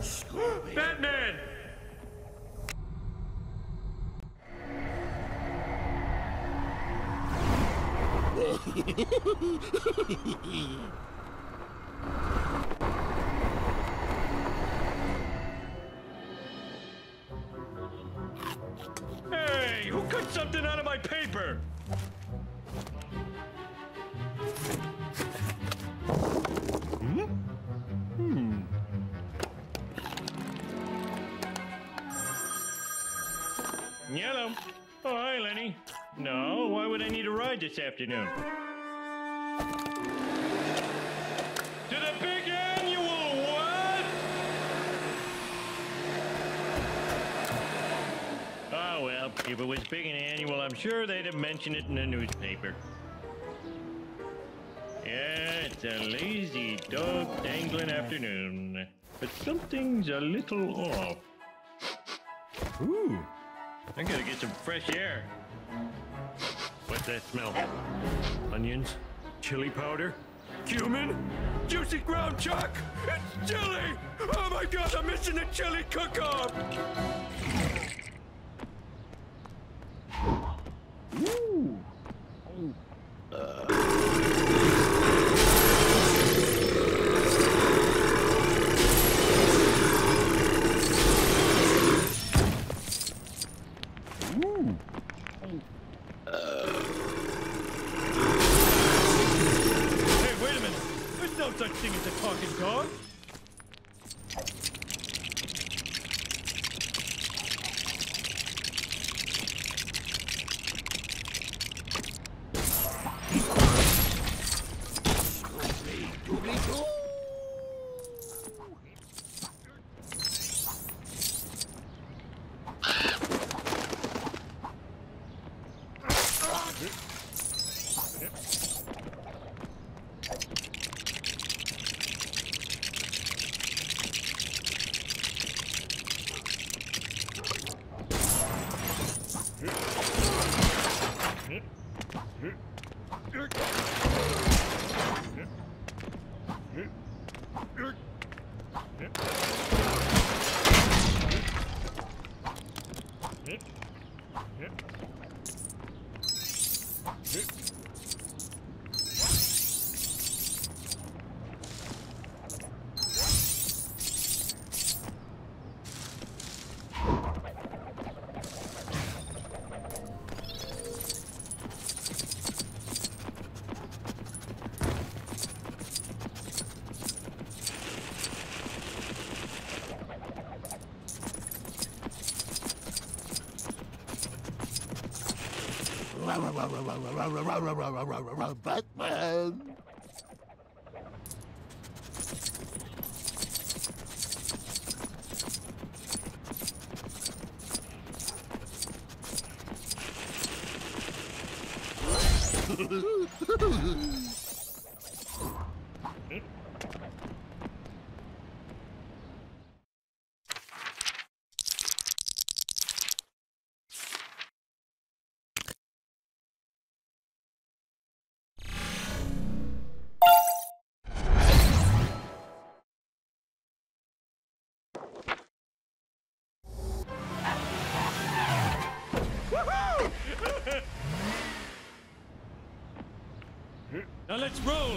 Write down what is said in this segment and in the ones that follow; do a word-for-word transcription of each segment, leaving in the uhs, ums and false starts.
Scooby. Batman! Hey, who cut something out of my paper? Hmm? Hmm. Yellow. Oh, hi, Lenny. No, why would I need a ride this afternoon? To the big annual, what? Oh, well, if it was big and annual, I'm sure they'd have mentioned it in the newspaper. Yeah, it's a lazy dog dangling afternoon, but something's a little off. Ooh, I gotta get some fresh air. What's that smell? Onions? Chili powder? Cumin? Juicy ground chuck? It's chili! Oh my god, I'm missing the chili cook-off! Ooh! Uh... Batman! Now let's roll!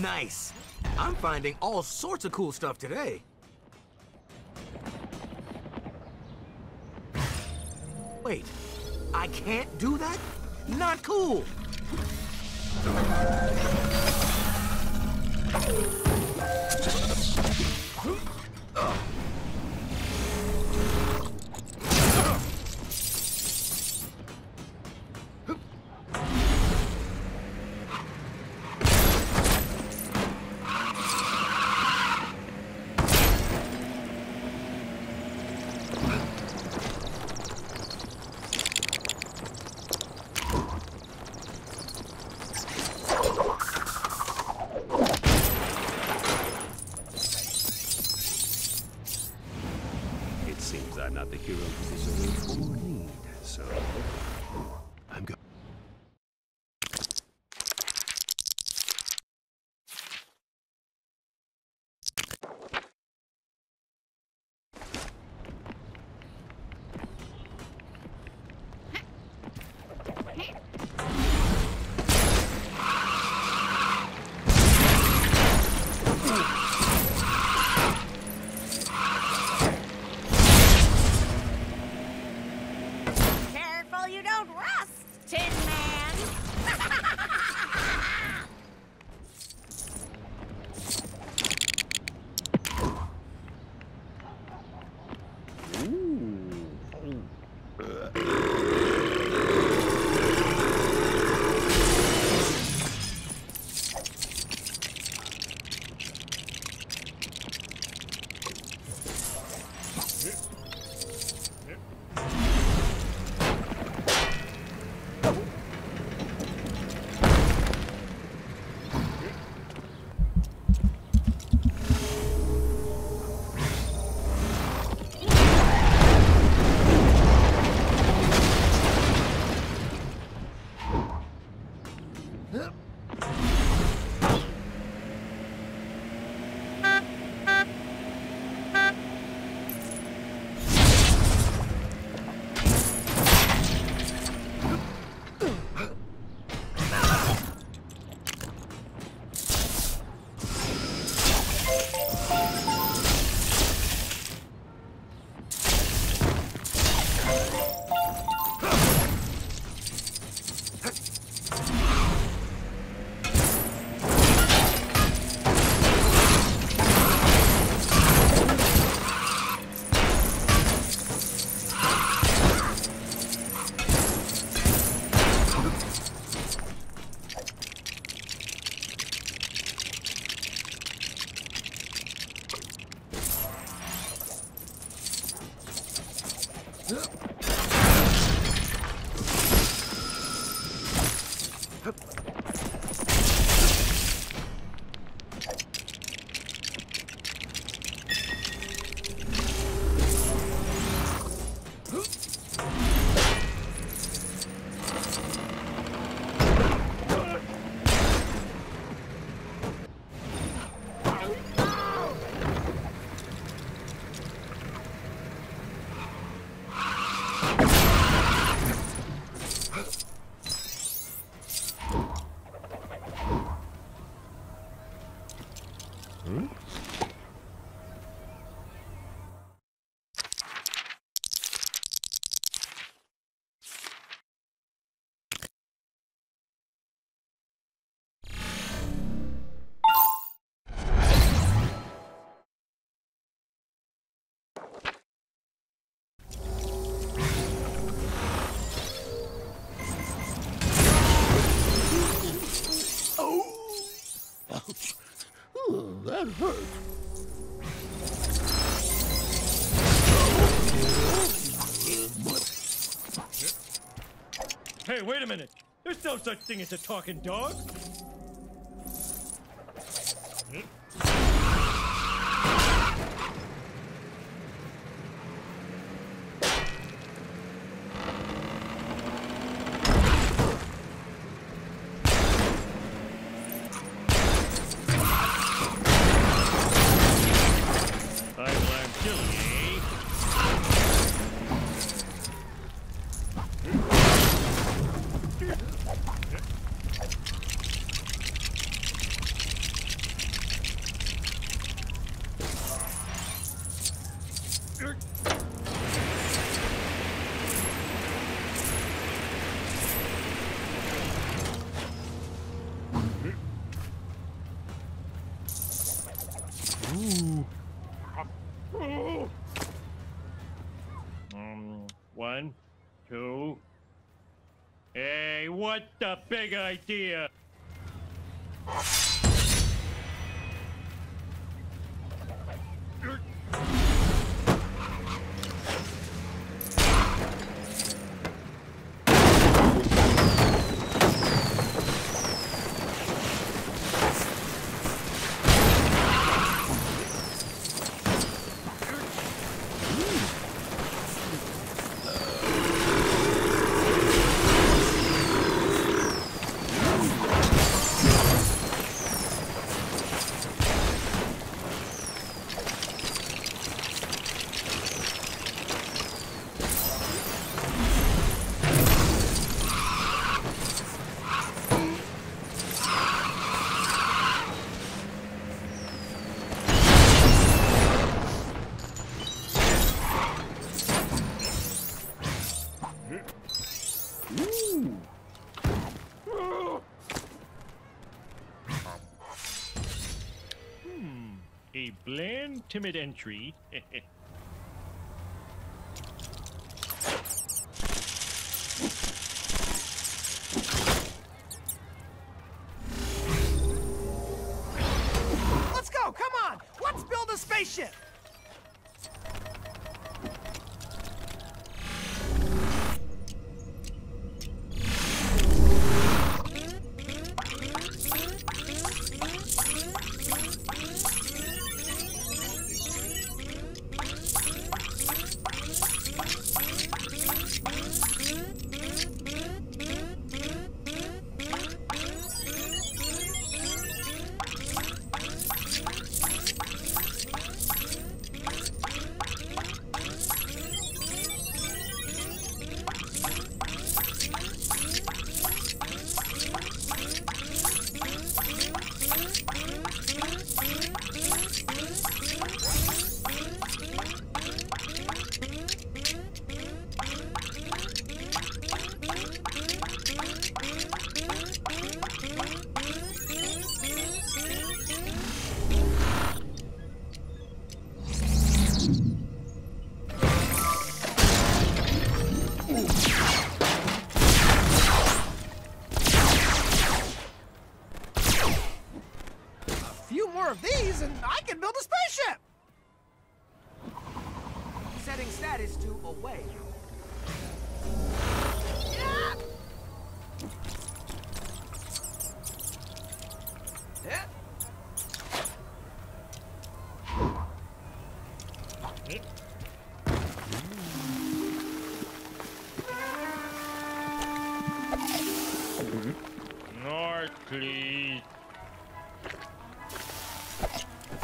Nice. I'm finding all sorts of cool stuff today. Wait, I can't do that? Not cool. I'm not the hero you deserve or need, so I'm going. That hurt. Hey, wait a minute. There's no such thing as a talking dog. What the big idea? A bland, timid entry. Let's go, come on! Let's build a spaceship!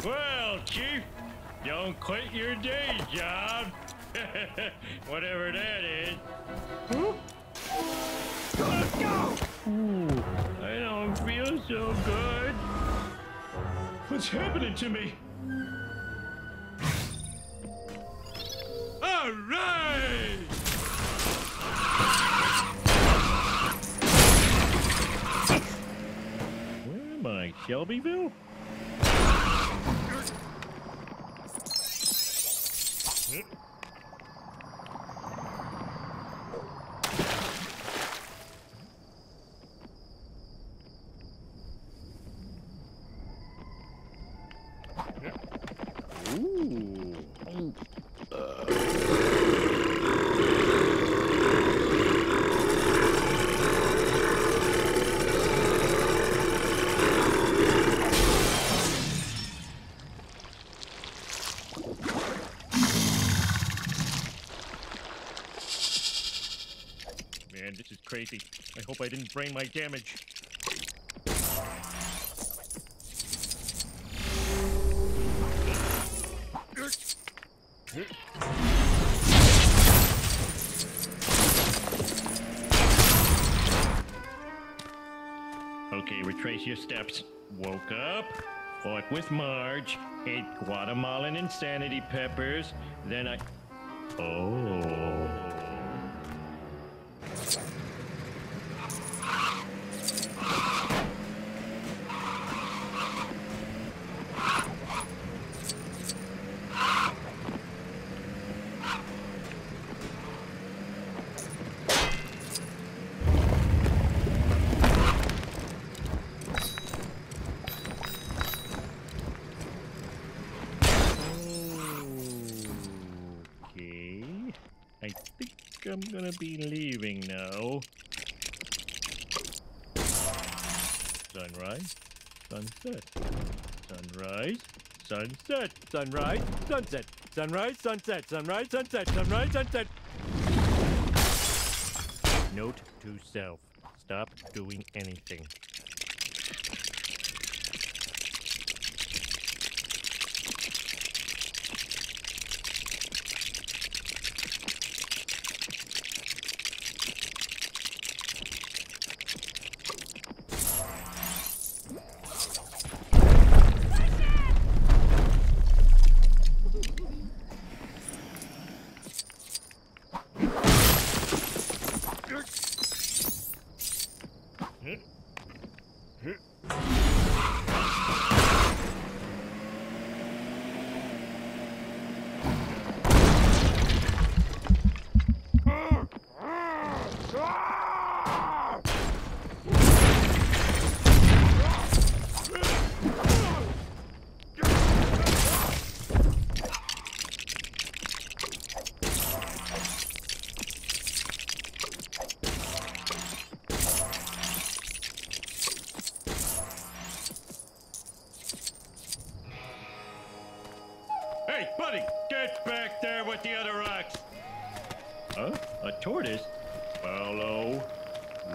Well, Chief, don't quit your day job. Whatever that is. Huh? Let's go! Ooh, I don't feel so good. What's happening to me? All right! Where am I, Shelbyville? I hope I didn't brain my damage. Okay, retrace your steps. Woke up, fought with Marge, ate Guatemalan insanity peppers, then I... Oh... I'm gonna be leaving now. Sunrise, sunset, sunrise, sunset, sunrise, sunset, sunrise, sunset, sunrise, sunset, sunrise, sunset. Note to self, stop doing anything. Hey, buddy, get back there with the other rocks. Huh? A tortoise? Follow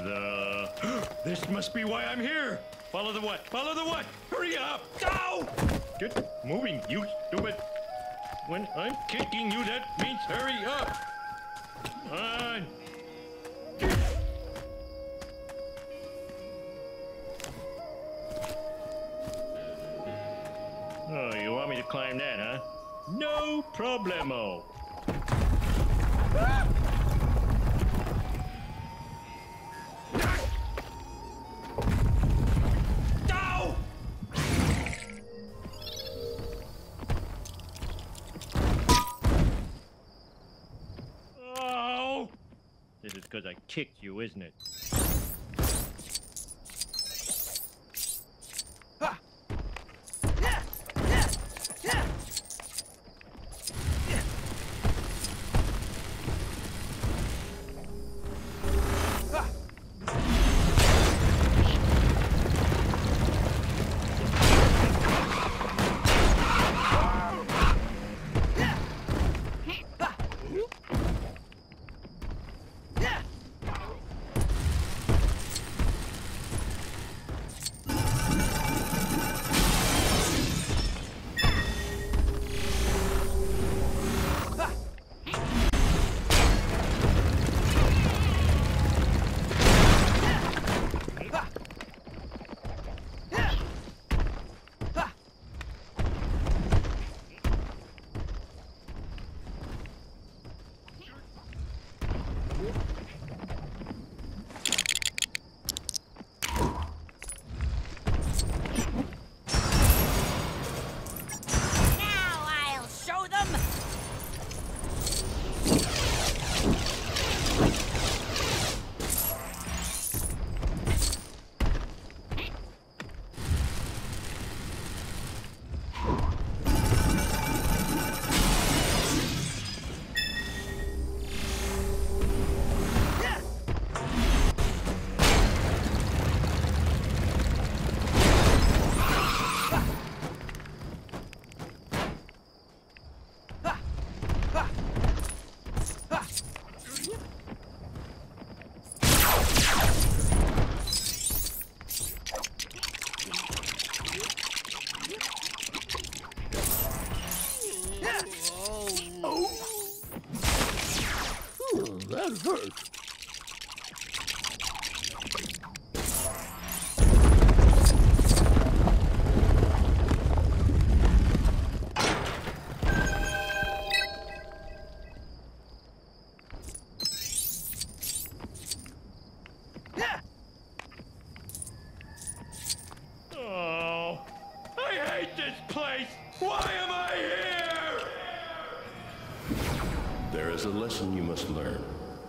the... This must be why I'm here. Follow the what? Follow the what? Hurry up! Ow! Get moving, you stupid. When I'm kicking you, that means hurry up. Come on. Oh, you want me to climb that, huh? No problemo. Ah! Oh! This is because I kicked you, isn't it?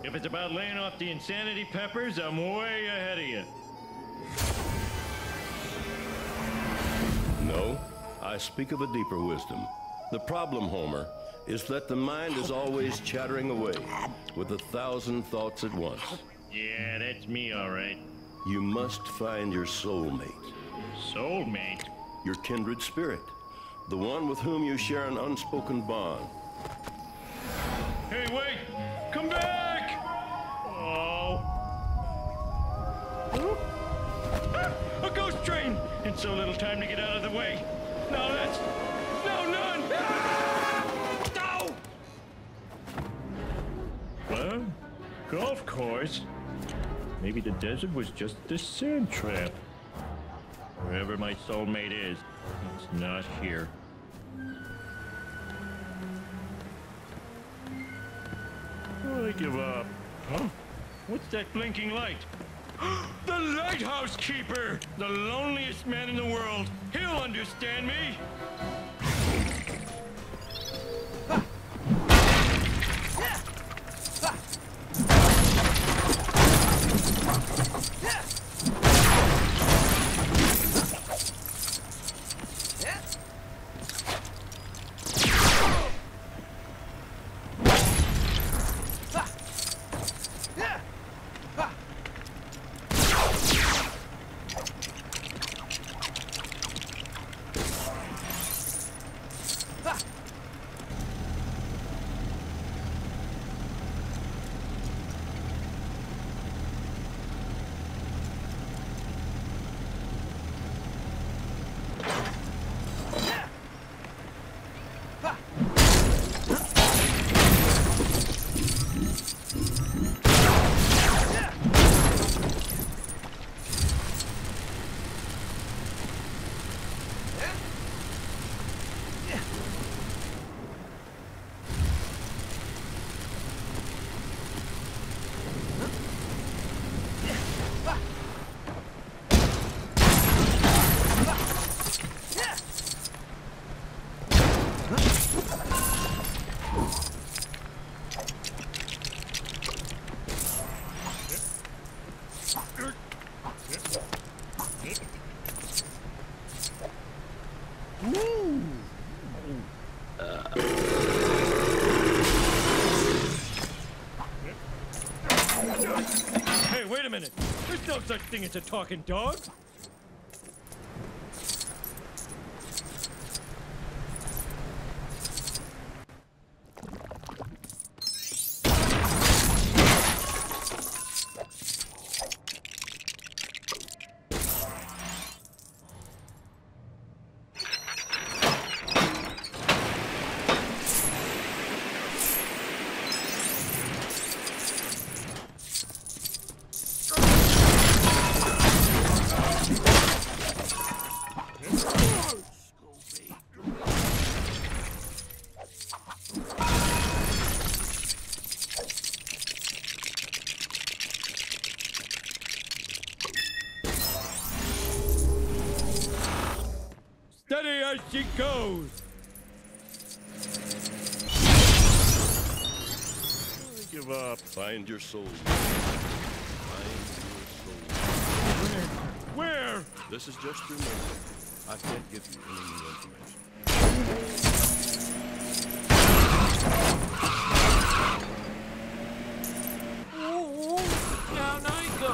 If it's about laying off the insanity peppers, I'm way ahead of you. No, I speak of a deeper wisdom. The problem, Homer, is that the mind is always chattering away with a thousand thoughts at once. Yeah, that's me, all right. You must find your soulmate. Soulmate? Your kindred spirit. The one with whom you share an unspoken bond. Hey, wait! Come back! A ghost train! And so little time to get out of the way. Now that's... No, none! Ah! No! Well, golf course. Maybe the desert was just the sand trap. Wherever my soulmate is, it's not here. I give up. Huh? What's that blinking light? The lighthouse keeper! The loneliest man in the world! He'll understand me! Such thing as a talking dog. She goes. Give up. Find your soul. Find your soul. Where? Where? This is just your memory. I can't give you any new information. Ooh, down I go.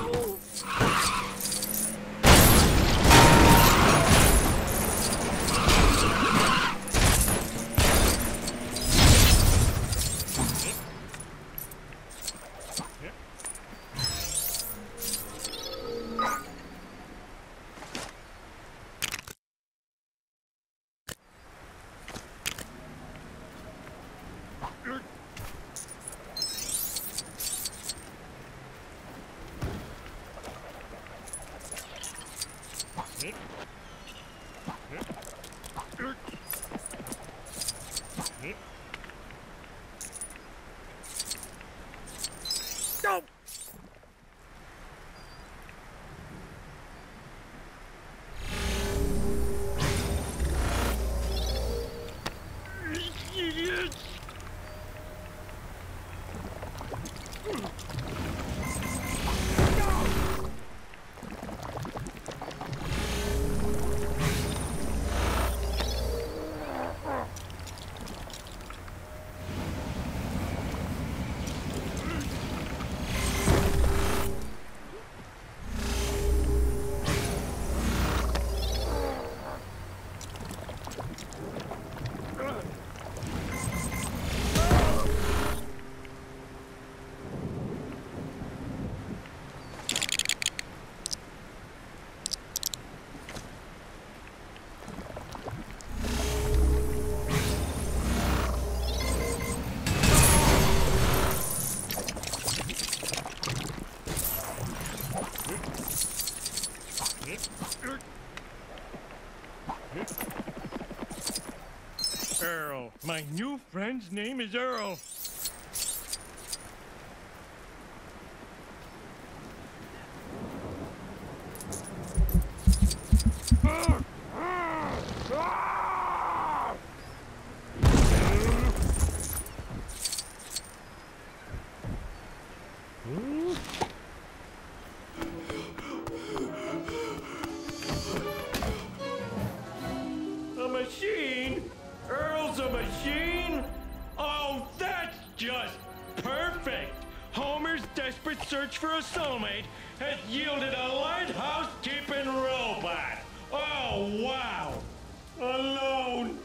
Earl, my new friend's name is Earl. For a soulmate has yielded a lighthouse keeping robot. Oh wow! Alone,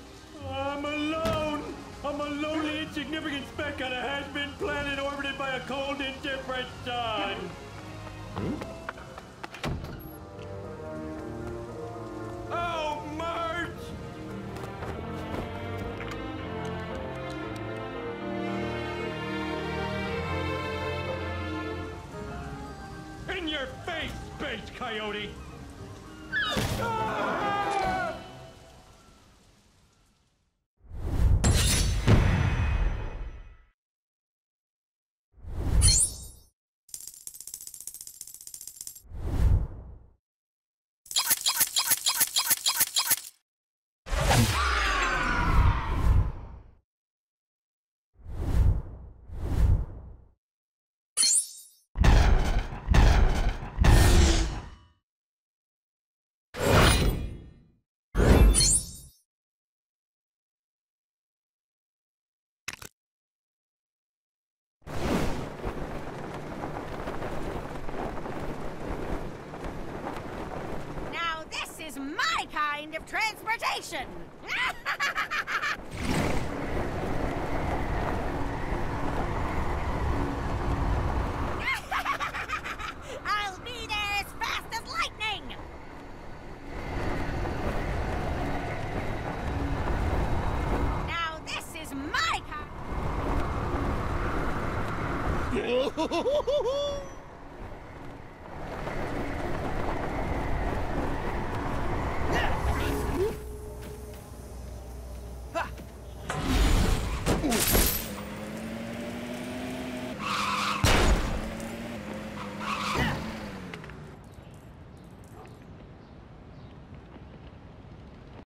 I'm alone. I'm a lonely, insignificant speck on a has-been planet orbited by a cold, indifferent sun. Oh, Marge! In your face, space coyote! Ah! kind of transportation. I'll be there as fast as lightning. Now this is my car.